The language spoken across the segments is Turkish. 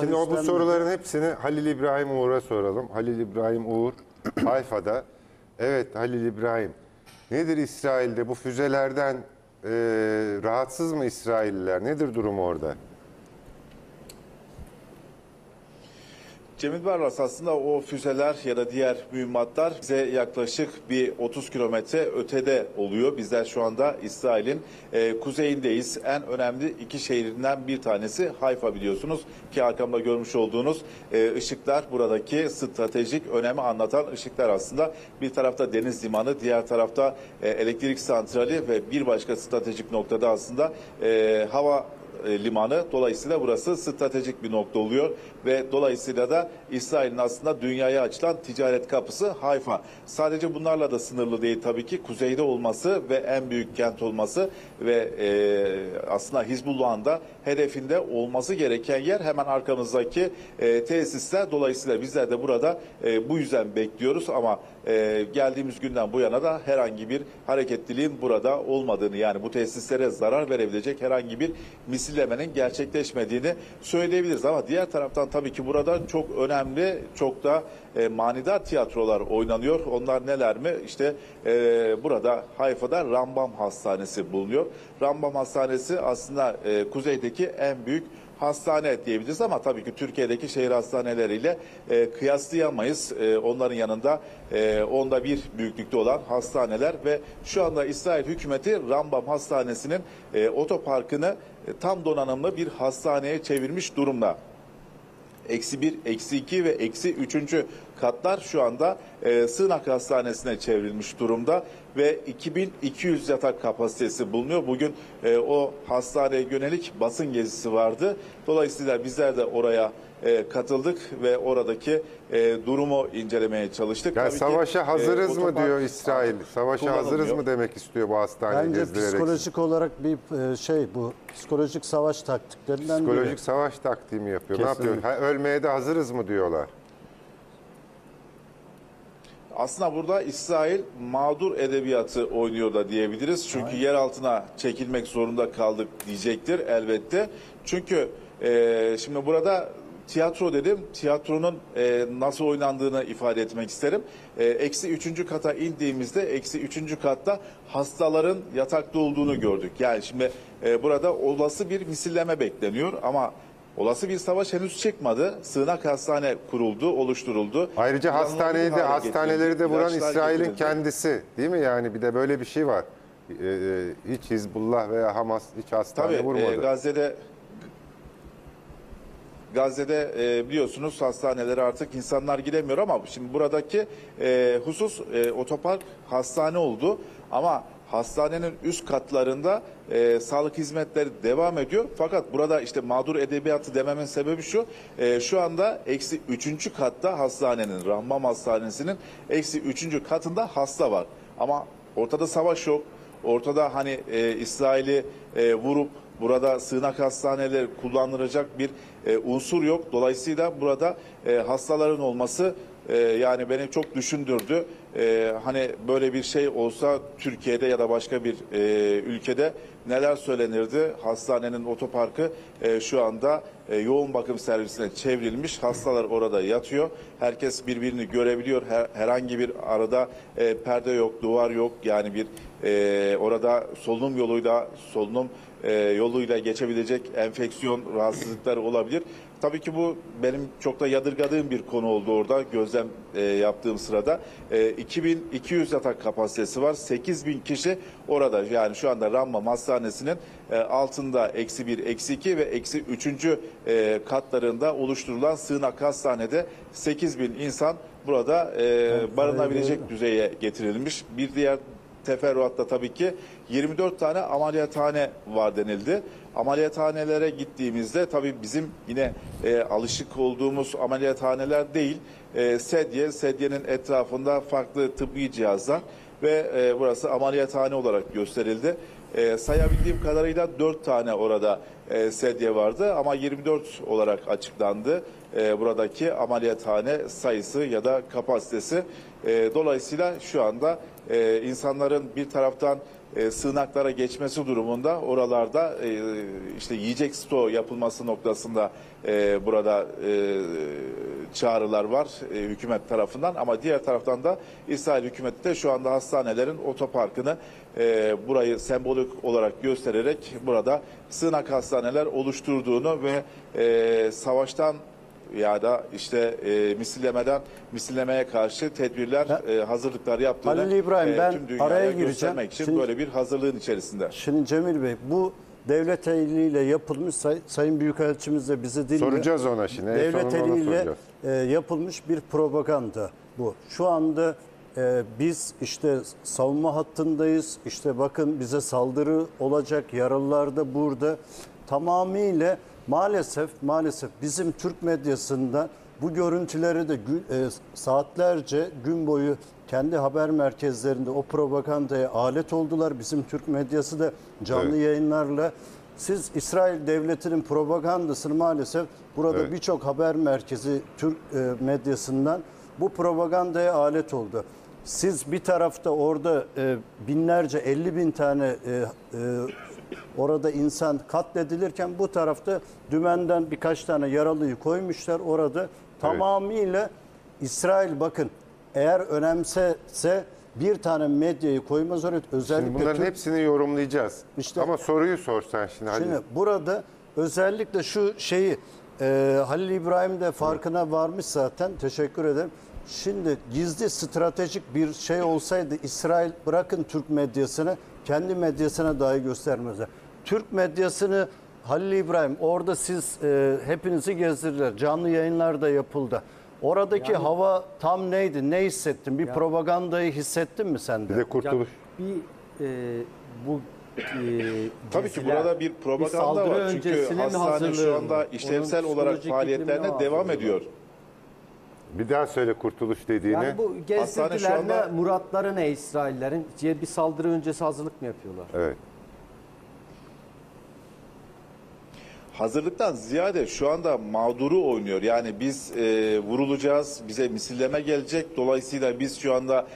Şimdi o bu soruların hepsini Halil İbrahim Uğur'a soralım. Halil İbrahim Uğur, Hayfa'da. Evet Halil İbrahim, nedir İsrail'de bu füzelerden rahatsız mı İsrailliler? Nedir durum orada? Cemil Barlas, aslında o füzeler ya da diğer mühimmatlar bize yaklaşık bir 30 kilometre ötede oluyor. Bizler şu anda İsrail'in kuzeyindeyiz. En önemli iki şehrinden bir tanesi Hayfa, biliyorsunuz ki arkamda görmüş olduğunuz ışıklar buradaki stratejik önemi anlatan ışıklar aslında. Bir tarafta deniz limanı, diğer tarafta elektrik santrali ve bir başka stratejik noktada aslında hava limanı. Dolayısıyla burası stratejik bir nokta oluyor ve dolayısıyla da İsrail'in aslında dünyaya açılan ticaret kapısı Hayfa. Sadece bunlarla da sınırlı değil tabii ki, kuzeyde olması ve en büyük kent olması ve aslında Hizbullah'ın da hedefinde olması gereken yer hemen arkamızdaki tesisler. Dolayısıyla bizler de burada bu yüzden bekliyoruz ama geldiğimiz günden bu yana da herhangi bir hareketliliğin burada olmadığını, yani bu tesislere zarar verebilecek herhangi bir misillemenin gerçekleşmediğini söyleyebiliriz. Ama diğer taraftan tabii ki burada çok önemli, çok da manidar tiyatrolar oynanıyor. Onlar neler mi? İşte burada Hayfa'da Rambam Hastanesi bulunuyor. Rambam Hastanesi aslında kuzeydeki en büyük hastane diyebiliriz ama tabii ki Türkiye'deki şehir hastaneleriyle kıyaslayamayız. Onların yanında onda bir büyüklükte olan hastaneler ve şu anda İsrail hükümeti Rambam Hastanesi'nin otoparkını tam donanımlı bir hastaneye çevirmiş durumda. -1, -2 ve -3. Katlar şu anda sığınak hastanesine çevrilmiş durumda ve 2200 yatak kapasitesi bulunuyor. Bugün o hastaneye yönelik basın gezisi vardı. Dolayısıyla bizler de oraya katıldık ve oradaki durumu incelemeye çalıştık. Yani tabii savaşa ki, hazırız mı diyor İsrail? Savaşa hazırız mı demek istiyor bu hastaneyi gezdirerek? Bence psikolojik olarak bir şey bu. Psikolojik savaş taktiklerinden Psikolojik savaş taktiği mi yapıyor? Kesinlikle. Ne yapıyor? Ha, ölmeye de hazırız mı diyorlar? Aslında burada İsrail mağdur edebiyatı oynuyor da diyebiliriz. Çünkü aynen, yer altına çekilmek zorunda kaldık diyecektir elbette. Çünkü şimdi burada tiyatro dedim. Tiyatronun nasıl oynandığını ifade etmek isterim. -3. Kata indiğimizde -3. katta hastaların yatakta olduğunu gördük. Yani şimdi burada olası bir misilleme bekleniyor ama olası bir savaş henüz çıkmadı. Sığınak hastane kuruldu, oluşturuldu. Ayrıca hastaneleri de vuran İsrail'in kendisi değil mi? Yani bir de böyle bir şey var. Hiç Hizbullah veya Hamas hiç hastane vurmadı. Gazze'de biliyorsunuz hastanelere artık insanlar gidemiyor ama şimdi buradaki husus otopark hastane oldu ama hastanenin üst katlarında sağlık hizmetleri devam ediyor. Fakat burada işte mağdur edebiyatı dememin sebebi şu. Şu anda -3. katta hastanenin, Rambam Hastanesi'nin -3. katında hasta var. Ama ortada savaş yok. Ortada hani İsrail'i vurup burada sığınak hastaneleri kullanılacak bir unsur yok. Dolayısıyla burada hastaların olması yani beni çok düşündürdü. Hani böyle bir şey olsa Türkiye'de ya da başka bir ülkede neler söylenirdi? Hastanenin otoparkı şu anda yoğun bakım servisine çevrilmiş. Hastalar orada yatıyor. Herkes birbirini görebiliyor. Herhangi bir arada perde yok, duvar yok. Yani bir orada solunum yoluyla geçebilecek enfeksiyon rahatsızlıkları olabilir. Tabii ki bu benim çok da yadırgadığım bir konu oldu orada gözlem yaptığım sırada. 2200 yatak kapasitesi var. 8000 kişi orada. Yani şu anda Rambam Hastanesi'nin altında -1, -2 ve -3. Katlarında oluşturulan sığınak hastanede 8000 insan burada barınabilecek düzeye getirilmiş. Bir diğer teferruatta tabii ki 24 tane ameliyathane var denildi. Ameliyathanelere gittiğimizde tabii bizim yine alışık olduğumuz ameliyathaneler değil. Sedyenin etrafında farklı tıbbi cihazlar ve burası ameliyathane olarak gösterildi. Sayabildiğim kadarıyla 4 tane orada sedye vardı ama 24 olarak açıklandı buradaki ameliyathane sayısı ya da kapasitesi. Dolayısıyla şu anda insanların bir taraftan sığınaklara geçmesi durumunda oralarda işte yiyecek stoğu yapılması noktasında burada çağrılar var hükümet tarafından, ama diğer taraftan da İsrail hükümeti de şu anda hastanelerin otoparkını burayı sembolik olarak göstererek burada sığınak hastaneler oluşturduğunu ve savaştan ya da işte misillemeye karşı tedbirler, hazırlıklar yaptığını Halil İbrahim, ben araya gireceğim. Için şimdi, böyle bir hazırlığın içerisinde. Şimdi Cemil Bey, bu devlet eliyle yapılmış, Sayın Büyükelçimiz de bizi dinliyor. Soracağız ona şimdi. Devlet eliyle yapılmış bir propaganda bu. Şu anda biz işte savunma hattındayız, işte bakın bize saldırı olacak, yaralılar da burada. Tamamıyla maalesef bizim Türk medyasında bu görüntüleri de saatlerce gün boyu kendi haber merkezlerinde o propagandaya alet oldular. Bizim Türk medyası da canlı yayınlarla. Siz İsrail devletinin propagandasını maalesef burada birçok haber merkezi Türk medyasından bu propagandaya alet oldu. Siz bir tarafta orada binlerce 50.000 tane orada insan katledilirken bu tarafta dümenden birkaç tane yaralıyı koymuşlar orada. Tamamıyla İsrail, bakın, eğer önemsese bir tane medyayı koymaz oraya. Özellikle şimdi bunların hepsini yorumlayacağız. İşte, ama soruyu sorsan şimdi. Şimdi hadi. Burada özellikle şu şeyi Halil İbrahim de farkına varmış zaten. Teşekkür ederim. Şimdi gizli stratejik bir şey olsaydı İsrail, bırakın Türk medyasını, kendi medyasına dahi göstermezler. Türk medyasını Halil İbrahim, orada siz hepinizi gezdirdiler. Canlı yayınlar da yapıldı. Oradaki yani, hava tam neydi? Ne hissettin? Bir yani, propagandayı hissettin mi sen de? Bir de kurtuluş. Ya, bu tabii ki burada bir propaganda var. Çünkü hastane şu anda işlevsel olarak faaliyetlerine devam ediyor. Bir daha söyle kurtuluş dediğini. Yani bu gezdirdilerle muratları ne İsraillerin? Bir saldırı öncesi hazırlık mı yapıyorlar? Evet. Hazırlıktan ziyade şu anda mağduru oynuyor. Yani biz vurulacağız, bize misilleme gelecek. Dolayısıyla biz şu anda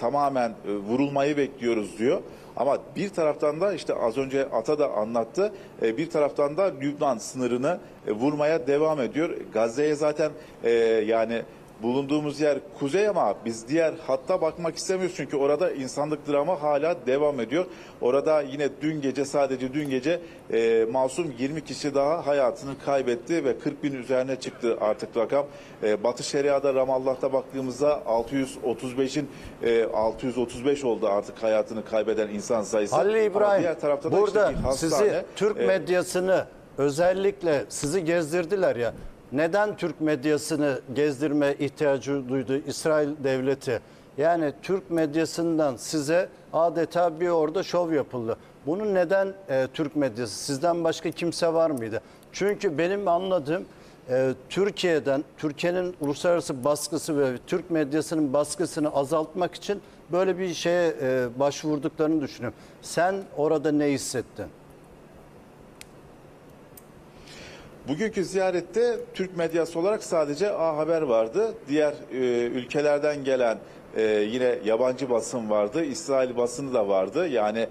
tamamen vurulmayı bekliyoruz diyor. Ama bir taraftan da işte az önce Ata da anlattı. Bir taraftan da Lübnan sınırını vurmaya devam ediyor. Gazze'ye zaten yani bulunduğumuz yer kuzey ama biz diğer hatta bakmak istemiyoruz. Çünkü orada insanlık dramı hala devam ediyor. Orada yine sadece dün gece masum 20 kişi daha hayatını kaybetti ve 40.000 üzerine çıktı artık rakam. Batı Şeria'da, Ramallah'ta baktığımızda 635 oldu artık hayatını kaybeden insan sayısı. Halil İbrahim, burada işte hastane, sizi Türk medyasını özellikle sizi gezdirdiler ya. Neden Türk medyasını gezdirme ihtiyacı duydu İsrail devleti? Yani Türk medyasından size adeta bir orada şov yapıldı. Bunu neden Türk medyası? Sizden başka kimse var mıydı? Çünkü benim anladığım Türkiye'nin uluslararası baskısı ve Türk medyasının baskısını azaltmak için böyle bir şeye başvurduklarını düşünüyorum. Sen orada ne hissettin? Bugünkü ziyarette Türk medyası olarak sadece A Haber vardı. Diğer ülkelerden gelen yine yabancı basın vardı. İsrail basını da vardı. Yani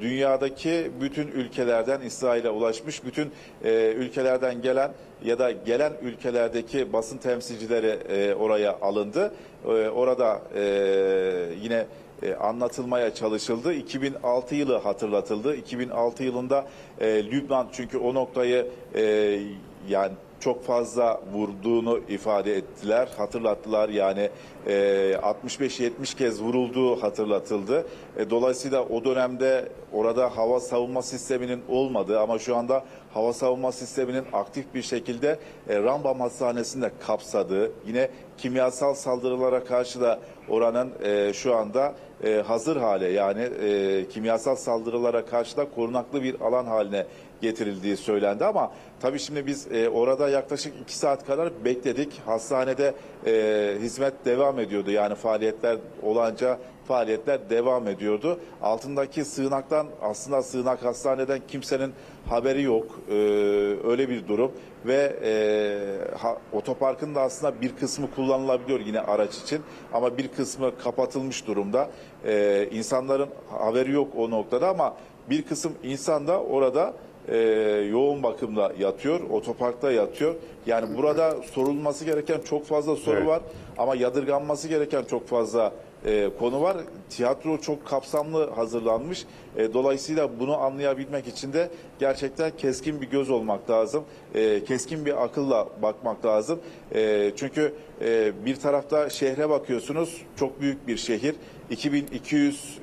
dünyadaki bütün ülkelerden, İsrail'e ulaşmış bütün ülkelerden gelen ya da gelen ülkelerdeki basın temsilcileri oraya alındı. Orada yine anlatılmaya çalışıldı. 2006 yılı hatırlatıldı. 2006 yılında Lübnan, çünkü o noktayı yani çok fazla vurduğunu ifade ettiler, hatırlattılar. Yani 65-70 kez vurulduğu hatırlatıldı. Dolayısıyla o dönemde orada hava savunma sisteminin olmadığı ama şu anda hava savunma sisteminin aktif bir şekilde Rambam Hastanesi'nde kapsadığı, yine kimyasal saldırılara karşı da oranın şu anda hazır hale, yani kimyasal saldırılara karşı da korunaklı bir alan haline getirildiği söylendi ama tabii şimdi biz orada yaklaşık 2 saat kadar bekledik. Hastanede hizmet devam ediyordu. Yani faaliyetler olanca faaliyetler devam ediyordu. Altındaki sığınaktan aslında sığınak hastaneden kimsenin haberi yok. Öyle bir durum ve otoparkın da aslında bir kısmı kullanılabiliyor yine araç için ama bir kısmı kapatılmış durumda. İnsanların haberi yok o noktada ama bir kısım insan da orada yoğun bakımda yatıyor, otoparkta yatıyor. Yani burada sorulması gereken çok fazla soru var ama yadırganması gereken çok fazla konu var. Tiyatro çok kapsamlı hazırlanmış. Dolayısıyla bunu anlayabilmek için de gerçekten keskin bir göz olmak lazım. Keskin bir akılla bakmak lazım. Çünkü bir tarafta şehre bakıyorsunuz. Çok büyük bir şehir. 2200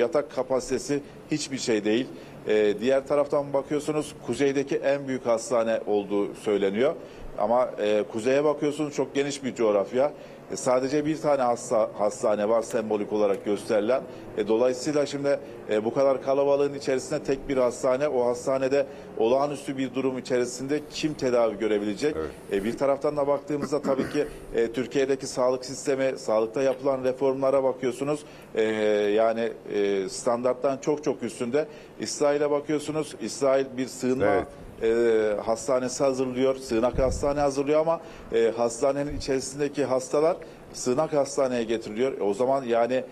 yatak kapasitesi hiçbir şey değil. Diğer taraftan bakıyorsunuz kuzeydeki en büyük hastane olduğu söyleniyor. Ama kuzeye bakıyorsunuz çok geniş bir coğrafya. Sadece bir tane hastane var sembolik olarak gösterilen. Dolayısıyla şimdi bu kadar kalabalığın içerisinde tek bir hastane, o hastanede olağanüstü bir durum içerisinde kim tedavi görebilecek? Evet. Bir taraftan da baktığımızda tabii ki Türkiye'deki sağlık sistemi, sağlıkta yapılan reformlara bakıyorsunuz. Yani standarttan çok üstünde. İsrail'e bakıyorsunuz. İsrail bir sığınma hastanesi hazırlıyor, sığınak hastane hazırlıyor ama hastanenin içerisindeki hastalar sığınak hastaneye getiriliyor. O zaman yani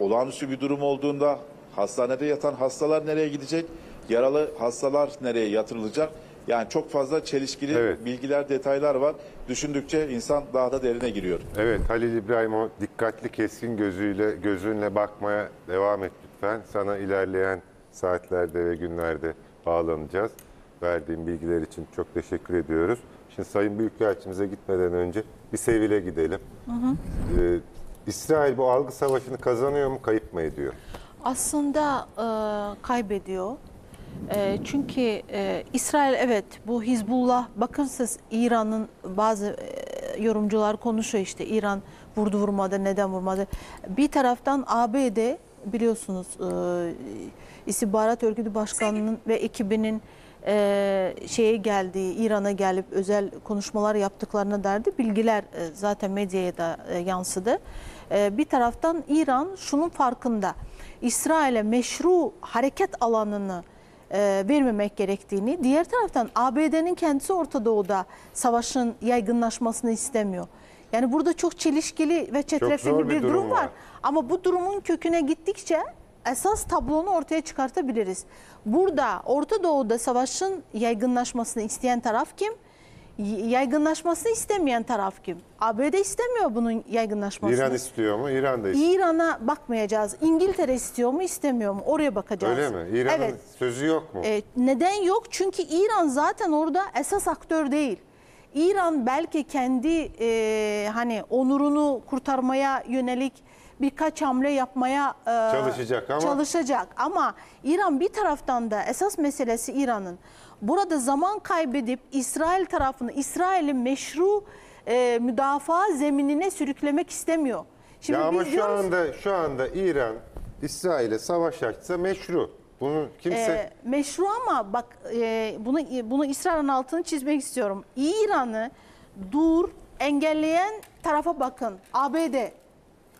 olağanüstü bir durum olduğunda hastanede yatan hastalar nereye gidecek? Yaralı hastalar nereye yatırılacak? Yani çok fazla çelişkili bilgiler, detaylar var. Düşündükçe insan daha da derine giriyor. Evet, Halil İbrahim o dikkatli keskin gözünle bakmaya devam et lütfen. Sana ilerleyen saatlerde ve günlerde bağlanacağız. Verdiğim bilgiler için çok teşekkür ediyoruz. Şimdi Sayın Büyükelçimize gitmeden önce bir Sevil'e gidelim. Hı hı. İsrail bu algı savaşını kazanıyor mu, kayıp mı ediyor? Aslında kaybediyor. Çünkü İsrail bu Hizbullah, bakın siz İran'ın bazı yorumcular konuşuyor işte İran vurdu vurmadı, neden vurmadı. Bir taraftan ABD biliyorsunuz İstihbarat Örgütü Başkanı'nın ve ekibinin İran'a gelip özel konuşmalar yaptıklarına derdi. Bilgiler zaten medyaya da yansıdı. Bir taraftan İran şunun farkında. İsrail'e meşru hareket alanını vermemek gerektiğini, diğer taraftan ABD'nin kendisi Orta Doğu'da savaşın yaygınlaşmasını istemiyor. Yani burada çok çelişkili ve çetrefilli bir durum var. Ama bu durumun köküne gittikçe esas tablonu ortaya çıkartabiliriz. Burada Orta Doğu'da savaşın yaygınlaşmasını isteyen taraf kim? Yaygınlaşmasını istemeyen taraf kim? ABD istemiyor bunun yaygınlaşmasını. İran istiyor mu? İran da istiyor. İran'a bakmayacağız. İngiltere istiyor mu, istemiyor mu? Oraya bakacağız. Öyle mi? İran'ın sözü yok mu? Neden yok? Çünkü İran zaten orada esas aktör değil. İran belki kendi hani onurunu kurtarmaya yönelik birkaç hamle yapmaya çalışacak ama İran bir taraftan da esas meselesi İran'ın burada zaman kaybedip İsrail tarafını, İsrail'in meşru müdafaa zeminine sürüklemek istemiyor. Şimdi ya ama şu anda İran İsrail'e savaş açsa meşru. Bunu kimse meşru ama bak bunu İsrail'in altını çizmek istiyorum. İran'ı engelleyen tarafa bakın. ABD.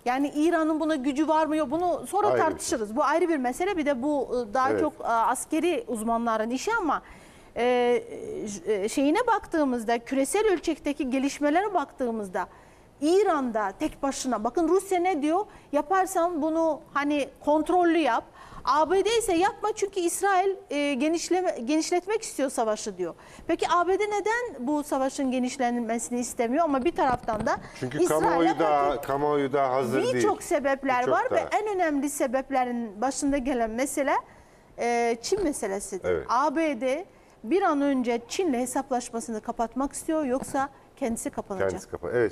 Yani İran'ın buna gücü var mı yok, bunu sonra tartışırız. Bu ayrı bir mesele. Bir de bu daha çok askeri uzmanların işi ama şeyine baktığımızda, küresel ölçekteki gelişmelere baktığımızda İran'da tek başına, bakın Rusya ne diyor? Yaparsan bunu hani kontrollü yap. ABD ise yapma çünkü İsrail genişletmek istiyor savaşı diyor. Peki ABD neden bu savaşın genişlenmesini istemiyor ama bir taraftan da çünkü kamuoyu da hazır değil. Birçok sebepler var ve en önemli sebeplerin başında gelen mesele Çin meselesidir. Evet. ABD bir an önce Çin'le hesaplaşmasını kapatmak istiyor yoksa kendisi kapanacak.